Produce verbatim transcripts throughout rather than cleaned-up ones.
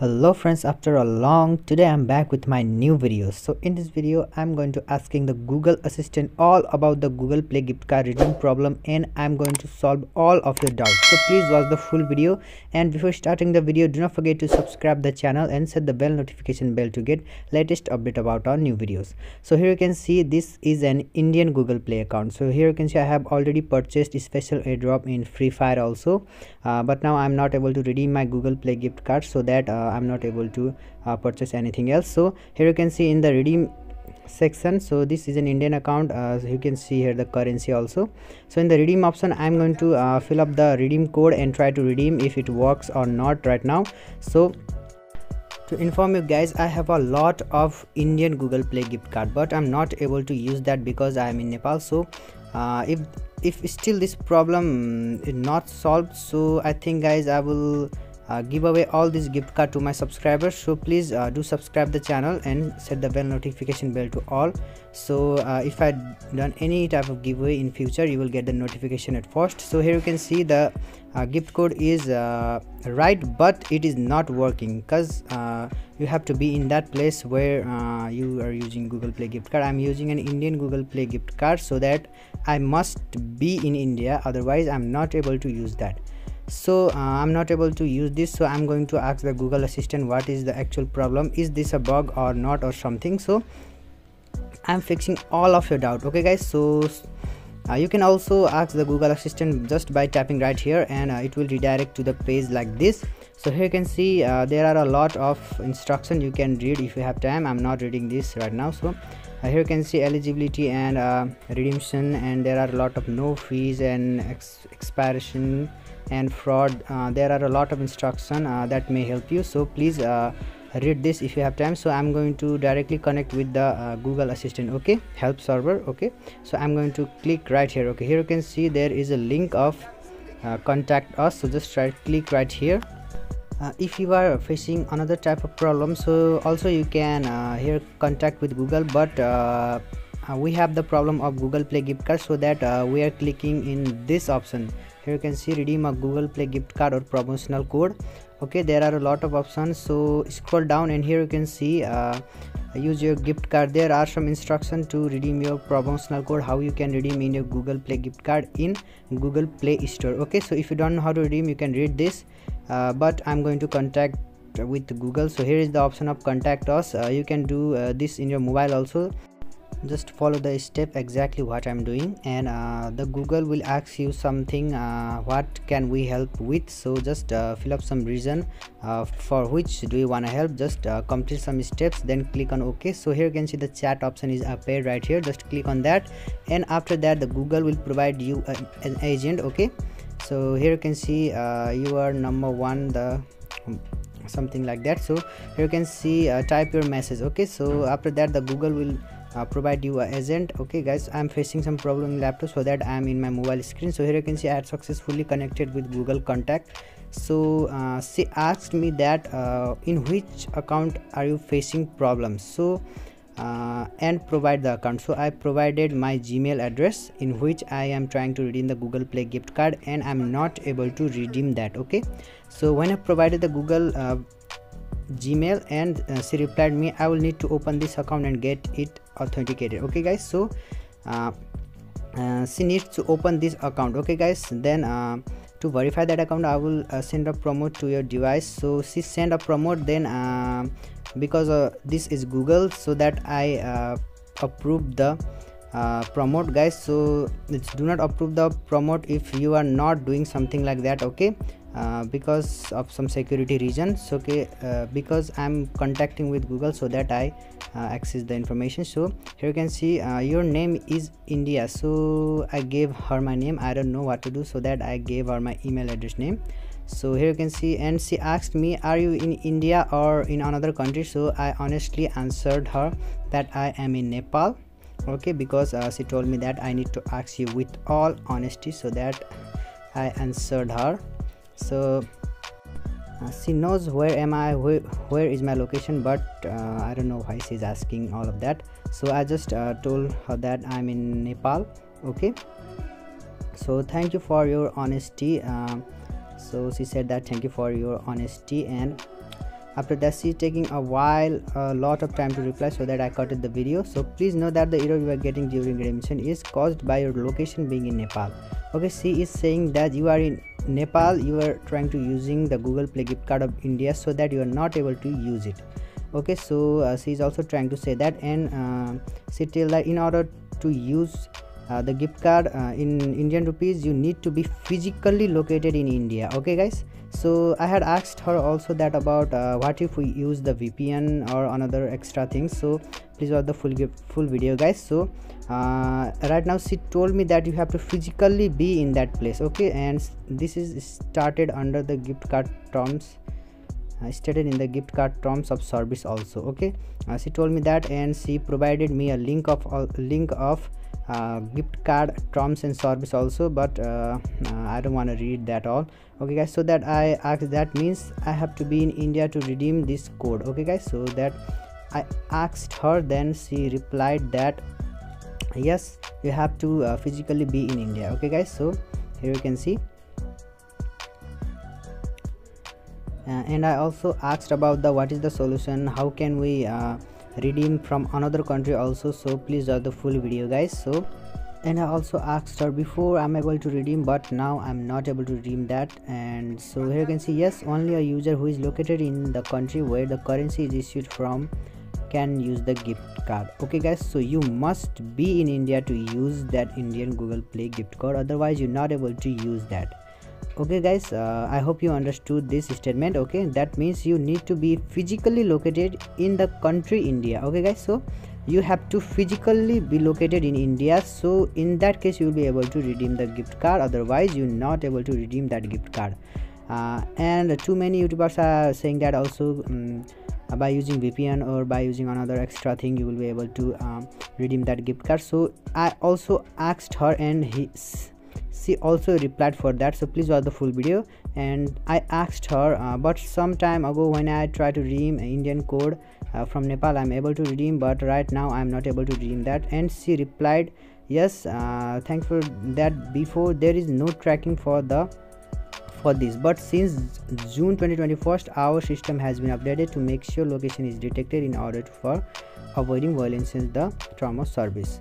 Hello friends, after a long today I'm back with my new video. So in this video I'm going to asking the Google Assistant all about the Google Play gift card redeem problem, and I'm going to solve all of your doubts. So please watch the full video, and before starting the video do not forget to subscribe the channel and set the bell notification bell to get latest update about our new videos. So here you can see this is an Indian Google Play account. So here you can see I have already purchased a special airdrop in Free Fire also, uh, but now I'm not able to redeem my Google Play gift card, so that uh, I'm not able to uh, purchase anything else. So here you can see in the redeem section, so this is an Indian account, uh, so you can see here the currency also. So in the redeem option I'm going to uh, fill up the redeem code and try to redeem if it works or not right now. So to inform you guys, I have a lot of Indian Google Play gift card, but I'm not able to use that because I am in Nepal. So uh, if if still this problem is not solved, so I think guys I will Uh, give away all these gift card to my subscribers. So please uh, do subscribe the channel and set the bell notification bell to all. So uh, if I done any type of giveaway in future, you will get the notification at first. So here you can see the uh, gift code is uh, right, but it is not working because uh, you have to be in that place where uh, you are using Google Play gift card. I'm using an Indian Google Play gift card, so that I must be in India, otherwise I'm not able to use that. So uh, I'm not able to use this, so I'm going to ask the Google Assistant what is the actual problem, is this a bug or not or something. So I'm fixing all of your doubt, okay guys. So uh, you can also ask the Google Assistant just by tapping right here, and uh, it will redirect to the page like this. So here you can see uh, there are a lot of instructions you can read if you have time. I'm not reading this right now. So uh, here you can see eligibility and uh, redemption, and there are a lot of no fees and ex expiration and fraud. Uh, there are a lot of instruction uh, that may help you, so please uh, read this if you have time. So I'm going to directly connect with the uh, Google Assistant, okay, help server, okay. So I'm going to click right here, okay. Here you can see there is a link of uh, contact us, so just right click right here. Uh, if you are facing another type of problem, so also you can uh, here contact with Google, but uh, we have the problem of Google Play gift card, so that uh, we are clicking in this option. Here you can see redeem a Google Play gift card or promotional code, okay. There are a lot of options, so scroll down and here you can see uh, use your gift card. There are some instructions to redeem your promotional code, how you can redeem in your Google Play gift card in Google Play Store, okay. So if you don't know how to redeem, you can read this, uh, but I'm going to contact with Google. So here is the option of contact us. Uh, you can do uh, this in your mobile also. Just follow the step exactly what I'm doing, and uh, the Google will ask you something, uh, what can we help with. So just uh, fill up some reason uh, for which do you want to help, just uh, complete some steps, then click on OK. So here you can see the chat option is appeared right here, just click on that, and after that the Google will provide you a, an agent, okay. So here you can see uh, you are number one, the something like that. So here you can see uh, type your message, okay. So after that the Google will Uh, provide you an agent, okay guys. I'm facing some problem in laptop, so that I'm in my mobile screen. So here you can see I had successfully connected with Google contact. So uh, she asked me that uh, in which account are you facing problems, so uh, and provide the account. So I provided my Gmail address in which I am trying to redeem the Google Play gift card, and I'm not able to redeem that, okay. So when I provided the Google uh, Gmail, and uh, she replied me, I will need to open this account and get it authenticated, okay guys. So uh, uh, she needs to open this account, okay guys. Then uh, to verify that account, I will uh, send a promote to your device. So she sent a promote, then uh, because uh, this is Google, so that I uh, approve the uh, promote guys. So it's, do not approve the promote if you are not doing something like that, okay. Uh, because of some security reasons, okay, uh, because I'm contacting with Google, so that I uh, access the information. So here you can see uh, your name is India, so I gave her my name. I don't know what to do, so that I gave her my email address name. So here you can see, and she asked me, are you in India or in another country? So I honestly answered her that I am in Nepal, okay, because uh, she told me that I need to ask you with all honesty, so that I answered her. So uh, she knows where am I, wh where is my location, but uh, I don't know why she's asking all of that. So I just uh, told her that I'm in Nepal, okay. So thank you for your honesty. Uh, so she said that thank you for your honesty, and After that, she's taking a while, a lot of time to reply, so that I cut the video. So please know that the error you are getting during admission is caused by your location being in Nepal. Okay, she is saying that you are in Nepal, you are trying to using the Google Play gift card of India, so that you are not able to use it. Okay, so uh, she is also trying to say that, and uh, she tell that in order to use uh, the gift card uh, in Indian rupees, you need to be physically located in India. Okay guys, so I had asked her also that about uh, what if we use the V P N or another extra thing. So please watch the full full video guys. So uh, right now she told me that you have to physically be in that place. Okay, and this is started under the gift card terms. I stated in the gift card terms of service also. Okay, uh, she told me that, and she provided me a link of uh, link of uh, gift card terms and service also, but uh, uh, I don't want to read that all. Okay guys, so that I asked, that means I have to be in India to redeem this code. Okay guys, so that I asked her, then she replied that yes, you have to uh, physically be in India. Okay guys, so here you can see. Uh, and I also asked about the what is the solution, how can we uh, redeem from another country also. So please watch the full video guys. So, and I also asked her before, I'm able to redeem, but now I'm not able to redeem that. And so here you can see, yes, only a user who is located in the country where the currency is issued from can use the gift card. Okay guys, so you must be in India to use that Indian Google Play gift card, otherwise you're not able to use that. Okay guys, uh, I hope you understood this statement. Okay, that means you need to be physically located in the country India. Okay guys, so you have to physically be located in India, so in that case you will be able to redeem the gift card, otherwise you're not able to redeem that gift card. Uh, and too many YouTubers are saying that also, um, by using V P N or by using another extra thing you will be able to um, redeem that gift card. So I also asked her, and his she also replied for that. So please watch the full video. And I asked her, uh, but some time ago when I tried to redeem an Indian code uh, from Nepal, I'm able to redeem, but right now I'm not able to redeem that. And she replied, yes, uh, thanks for that. Before there is no tracking for the for this, but since June twenty twenty-one, our system has been updated to make sure location is detected in order to, for avoiding violence in the term of service.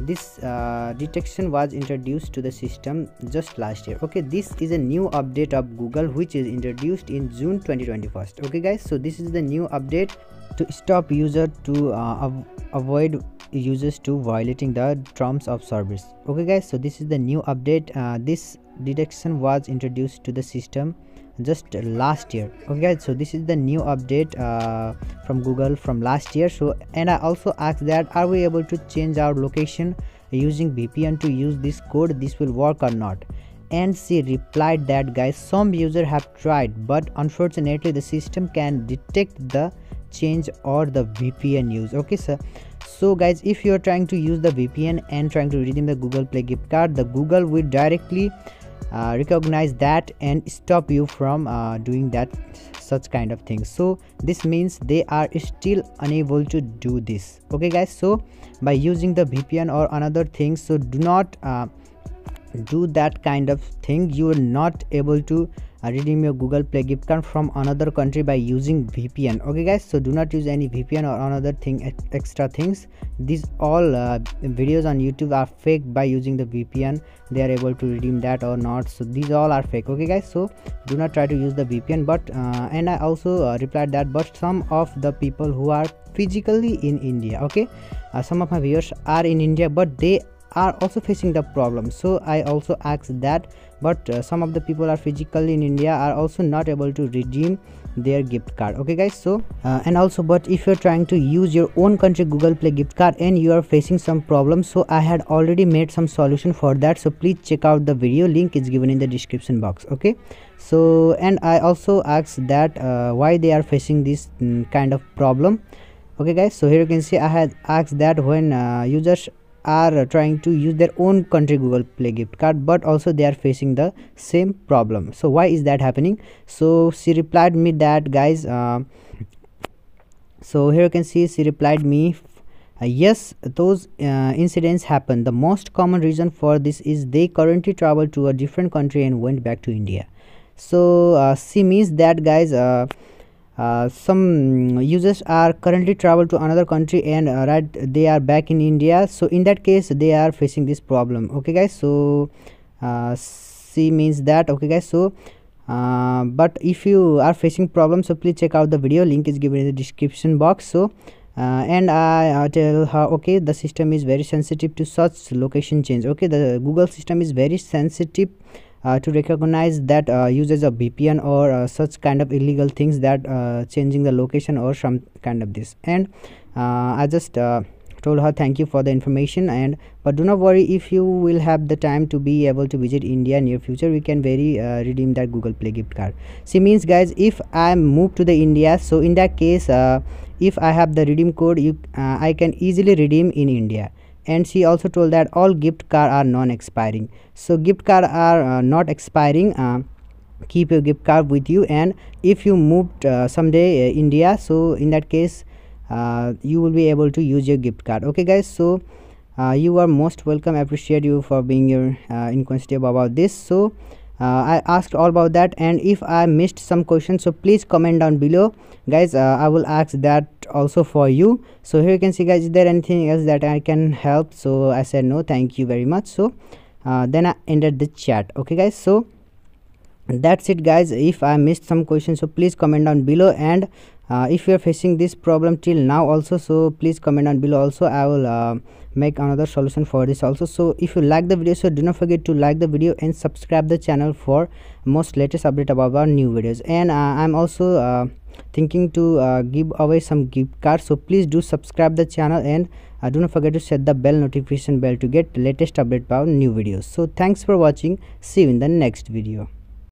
This uh, detection was introduced to the system just last year. Okay, this is a new update of Google which is introduced in June twenty twenty-one. Okay guys, so this is the new update to stop user to uh, avoid users to violating the terms of service. Okay guys, so this is the new update. Uh, this detection was introduced to the system just last year. Okay guys, so this is the new update uh, from Google from last year. So, and I also asked that, are we able to change our location using V P N to use this code, this will work or not? And she replied that, guys, some users have tried, but unfortunately the system can detect the change or the V P N use. Okay sir, so guys, if you are trying to use the V P N and trying to redeem the Google Play gift card, the Google will directly Uh, recognize that and stop you from uh, doing that such kind of thing. So this means they are still unable to do this. Okay guys, so by using the V P N or another thing, so do not uh, do that kind of thing. You are not able to uh, redeem your Google Play gift card from another country by using V P N. Okay guys, so do not use any V P N or another thing, extra things. These all uh, videos on YouTube are fake. By using the V P N they are able to redeem that or not, so these all are fake. Okay guys, so do not try to use the V P N. But uh, and I also uh, replied that, but some of the people who are physically in India, okay, uh, some of my viewers are in India, but they are also facing the problem. So I also asked that, but uh, some of the people are physically in India are also not able to redeem their gift card. Okay guys, so uh, and also, but if you're trying to use your own country Google Play gift card and you are facing some problems, so I had already made some solution for that. So please check out the video, link is given in the description box. Okay, so and I also asked that uh, why they are facing this um, kind of problem. Okay guys, so here you can see I had asked that when uh, users are trying to use their own country Google Play gift card, but also they are facing the same problem, so why is that happening? So she replied me that, guys, uh, so here you can see she replied me, uh, yes, those uh, incidents happen. The most common reason for this is they currently traveled to a different country and went back to India. So uh, she means that, guys, uh, Uh, some users are currently traveled to another country and uh, right they are back in India, so in that case they are facing this problem. Okay guys, so uh, C means that. Okay guys, so uh, but if you are facing problems, so please check out the video, link is given in the description box. So uh, and I uh, tell her, okay, the system is very sensitive to such location change. Okay, the Google system is very sensitive Uh, to recognize that uh, uses a V P N or uh, such kind of illegal things that uh, changing the location or some kind of this. And uh, I just uh, told her thank you for the information, and but do not worry, if you will have the time to be able to visit India in near future, we can very uh, redeem that Google Play gift card. See means guys, if I move to the India, so in that case uh, if I have the redeem code, you uh, I can easily redeem in India. And she also told that all gift cards are non-expiring, so gift cards are uh, not expiring. Uh, keep your gift card with you, and if you moved uh, someday uh, India, so in that case uh, you will be able to use your gift card. Okay guys, so uh, you are most welcome. I appreciate you for being your uh, inquisitive about this. So Uh, I asked all about that, and if I missed some questions, so please comment down below guys. uh, I will ask that also for you. So here you can see guys, is there anything else that I can help? So I said no, thank you very much. So uh, then I ended the chat. Okay guys, so that's it guys. If I missed some questions, so please comment down below, and uh, if you are facing this problem till now also, so please comment down below also. I will uh, make another solution for this also. So if you like the video, so do not forget to like the video and subscribe the channel for most latest update about our new videos. And uh, I'm also uh, thinking to uh, give away some gift cards, so please do subscribe the channel, and uh, do not forget to set the bell notification bell to get latest update about new videos. So thanks for watching, see you in the next video.